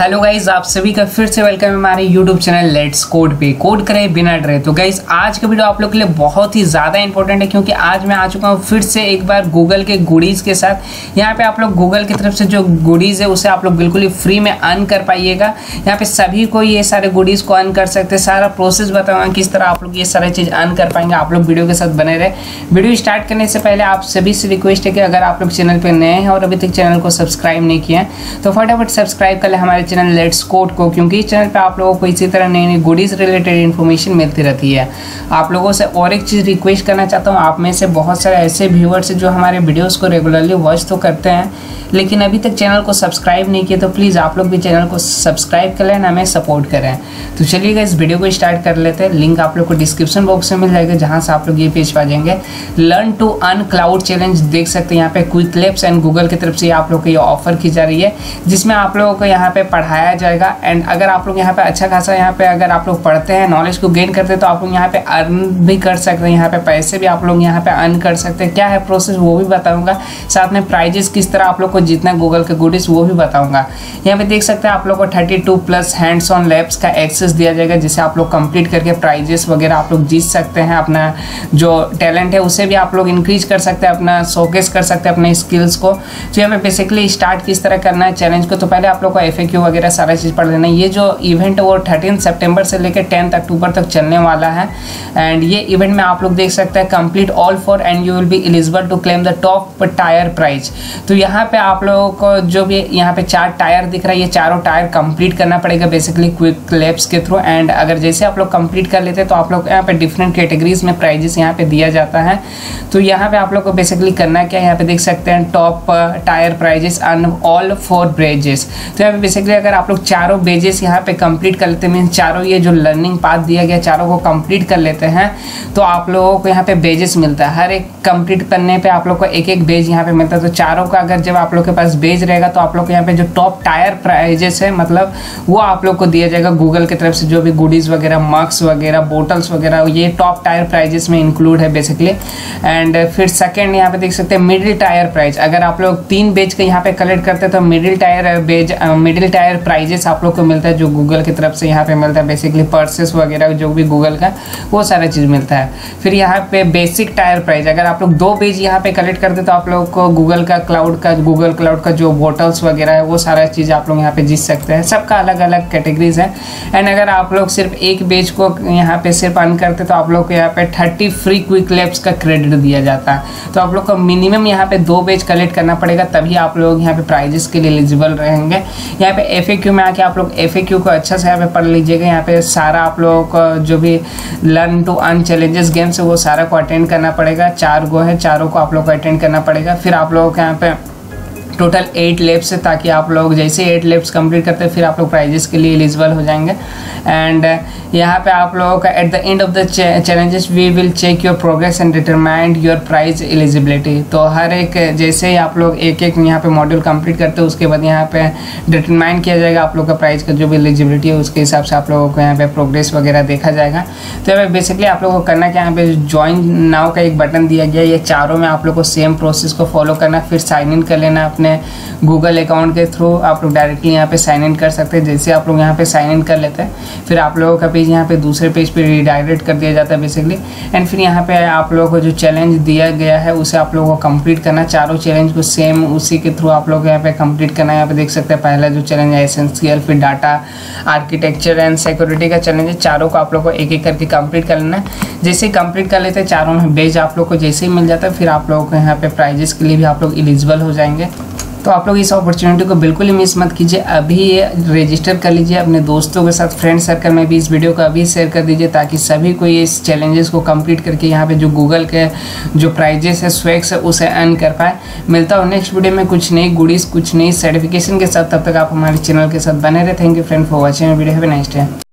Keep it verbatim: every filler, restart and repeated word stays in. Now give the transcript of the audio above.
Hello guys, आप सभी का फिर से वेलकम है हमारे यूट्यूब चैनल लेट्स कोड पे। कोड करें बिना डरे। तो गाइज आज का वीडियो आप लोग के लिए बहुत ही ज़्यादा इंपॉर्टेंट है, क्योंकि आज मैं आ चुका हूँ फिर से एक बार गूगल के गुडीज़ के साथ। यहाँ पे आप लोग गूगल की तरफ से जो गुडीज़ है उसे आप लोग बिल्कुल ही फ्री में अर्न कर पाइएगा। यहाँ पर सभी को ये सारे गुडीज़ को अर्न कर सकते हैं। सारा प्रोसेस बताऊँगा किस तरह आप लोग ये सारी चीज़ अर्न कर पाएंगे। आप लोग वीडियो के साथ बने रहे। वीडियो स्टार्ट करने से पहले आप सभी से रिक्वेस्ट है कि अगर आप लोग चैनल पर नए हैं और अभी तक चैनल को सब्सक्राइब नहीं किया है तो फटाफट सब्सक्राइब कर लें हमारे चैनल लेट्स कोड को, क्योंकि इस चैनल पे आप लोगों को इसी तरह नई नई गुडीज रिलेटेड इन्फॉर्मेशन मिलती रहती है। आप लोगों से और एक चीज़ रिक्वेस्ट करना चाहता हूँ, आप में से बहुत सारे ऐसे व्यूअर्स हैं जो हमारे वीडियोस को रेगुलरली वॉच तो करते हैं लेकिन अभी तक चैनल को सब्सक्राइब नहीं किया, तो प्लीज़ आप लोग भी चैनल को सब्सक्राइब कर लें, हमें सपोर्ट करें। तो चलिएगा इस वीडियो को स्टार्ट कर लेते हैं। लिंक आप लोग को डिस्क्रिप्शन बॉक्स में मिल जाएगा, जहाँ से आप लोग ये पेज पा जाएंगे। Learn to earn cloud challenge देख सकते हैं यहाँ पे क्विक लैब्स एंड गूगल की तरफ से आप लोग को ये ऑफर की जा रही है, जिसमें आप लोगों को यहाँ पे पढ़ाया जाएगा। एंड अगर आप लोग यहाँ पे अच्छा खासा यहाँ पे अगर आप लोग पढ़ते हैं, नॉलेज को गेन करते हैं, तो आप लोग यहाँ पे अर्न भी कर सकते हैं। यहाँ पे पैसे भी आप लोग यहाँ पे अर्न कर सकते हैं। क्या है प्रोसेस वो भी बताऊंगा, साथ में प्राइजेस किस तरह आप लोग को जीतना गूगल के गुडीज वो भी बताऊंगा। यहाँ पे देख सकते हैं आप लोग को thirty two plus hands on labs का एक्सेस दिया जाएगा, जिसे आप लोग कंप्लीट करके प्राइजेस वगैरह आप लोग जीत सकते हैं। अपना जो टैलेंट है उसे भी आप लोग इंक्रीज कर सकते हैं, अपना शोकेस कर सकते हैं अपने स्किल्स को। तो यहाँ पे बेसिकली स्टार्ट किस तरह करना है चैलेंज को, तो पहले आप लोग को एफ ए क्यू वगैरह सारा चीज़ पढ़ लेना है। ये जो इवेंट वो थर्टीन सितंबर से लेकर टेंथ अक्टूबर तक चलने वाला है। एंड ये इवेंट में आप लोग देख सकते हैं complete all four and you will be eligible to claim the top tier prize. तो यहाँ पे आप लोगों को जो भी यहाँ पे चार टायर दिख रहा है, ये चारों टायर कंप्लीट करना पड़ेगा बेसिकली क्विक लैब्स के थ्रू। एंड अगर जैसे आप लोग कंप्लीट कर लेते हैं तो आप लोग यहाँ पे डिफरेंट कैटेगरीज में प्राइजेस यहाँ पे दिया जाता है। तो यहाँ पे आप लोग को बेसिकली करना क्या है, यहाँ पे देख सकते हैं top tier prizes and all four badges. तो यहाँ पे बेसिकली अगर आप लोग चारों बेजेस यहाँ पे कंप्लीट कर लेते हैं, मीन चारों ये जो लर्निंग पाथ दिया गया चारों को कंप्लीट कर लेते हैं, तो आप लोगों को यहाँ पे बेजेस मिलता है। हर एक कंप्लीट करने पे आप लोग को एक एक बेज यहाँ पे मिलता है। तो चारों का अगर जब आप लोग के पास बेज रहेगा तो आप लोग को यहाँ पे जो टॉप टायर प्राइजेस है मतलब वो आप लोग को दिया जाएगा गूगल की तरफ से। जो भी गुडीज़ वगैरह, मार्क्स वगैरह, बोटल्स वगैरह, ये टॉप टायर प्राइजेस में इंक्लूड है बेसिकली। एंड फिर सेकेंड यहाँ पे देख सकते हैं मिडिल टायर प्राइज। अगर आप लोग तीन बेज के यहाँ पे कलेक्ट करते हैं तो middle tier badge middle tier prizes आप लोग को मिलता है, जो गूगल की तरफ से यहाँ पे मिलता है। बेसिकली पर्सेस वगैरह जो भी गूगल का वो सारा चीज़ मिलता है। फिर यहाँ पे बेसिक टायर प्राइज, अगर आप लोग दो पेज यहाँ पे कलेक्ट करते तो आप लोग को गूगल का क्लाउड का गूगल क्लाउड का जो बोटल्स वगैरह है वो सारा चीज़ आप लोग यहाँ पे जीत सकते हैं। सबका अलग अलग कैटेगरीज है। एंड अगर आप लोग सिर्फ एक पेज को यहाँ पे सिर्फ अर्न करते तो आप लोग को यहाँ पे थर्टी फ्री क्विक लैब्स का क्रेडिट दिया जाता है। तो आप लोग को मिनिमम यहाँ पे दो पेज कलेक्ट करना पड़ेगा, तभी आप लोग यहाँ पे प्राइजेस के लिए एलिजिबल रहेंगे। यहाँ पे एफएक्यू में आके आप लोग एफएक्यू को अच्छा से यहाँ पे पढ़ लीजिएगा। यहाँ पे सारा आप लोगों को जो भी learn to earn challenges games है वो सारा को अटेंड करना पड़ेगा। चार गो है, चारों को आप लोग को अटेंड करना पड़ेगा। फिर आप लोगों के यहाँ पे टोटल एट लैब्स है, ताकि आप लोग जैसे एट लैब्स कंप्लीट करते हैं फिर आप लोग प्राइजेस के लिए एलिजिबल हो जाएंगे। एंड यहाँ पे आप लोगों का at the end of the challenges we will check your progress and determined your prize eligibility. तो हर एक जैसे ही आप लोग एक एक यहाँ पे मॉड्यूल कंप्लीट करते हो उसके बाद यहाँ पे डिटरमाइन किया जाएगा आप लोग का प्राइज का जो भी एलिजिबिलिटी है, उसके हिसाब से आप लोगों को यहाँ पे प्रोग्रेस वगैरह देखा जाएगा। तो यहाँ पे बेसिकली आप लोगों को करना क्या, यहाँ पे ज्वाइन नाउ का एक बटन दिया गया है। ये चारों में आप लोग को सेम प्रोसेस को फॉलो करना, फिर साइन इन कर लेना अपने गूगल अकाउंट के थ्रू। आप लोग डायरेक्टली यहाँ पे साइन इन कर सकते हैं। जैसे आप लोग यहाँ पे साइन इन कर लेते हैं फिर आप लोगों का पेज यहाँ पे दूसरे पेज पे रिडायरेक्ट कर दिया जाता है बेसिकली। एंड फिर यहाँ पे आप लोगों को जो चैलेंज दिया गया है उसे आप लोगों को कंप्लीट करना, चारों चैलेंज को सेम उसी के थ्रू आप लोग यहाँ पे कंप्लीट करना है। यहाँ पे देख सकते हैं पहला जो चैलेंज है एसेंशियल, फिर डाटा आर्किटेक्चर एंड सिक्योरिटी का चैलेंज है। चारों को आप लोग को एक एक करके कंप्लीट कर लेना है। जैसे कंप्लीट कर लेते हैं चारों में बेज आप लोग को जैसे ही मिल जाता है, फिर आप लोगों को यहाँ पे प्राइजेस के लिए भी आप लोग एलिजिबल हो जाएंगे। तो आप लोग इस अपॉर्चुनिटी को बिल्कुल ही मिस मत कीजिए। अभी ये रजिस्टर कर लीजिए, अपने दोस्तों के साथ फ्रेंड सर्कल में भी इस वीडियो को अभी शेयर कर दीजिए, ताकि सभी को ये इस चैलेंजेस को कंप्लीट करके यहाँ पे जो गूगल के जो प्राइजेस है स्वैक्स है उसे अर्न कर पाए। मिलता हूँ नेक्स्ट वीडियो में कुछ नई गुडीज़, कुछ नई सर्टिफिकेशन के साथ। तब तक आप हमारे चैनल के साथ बने रहे। Thank you friend for watching video. Have a nice day.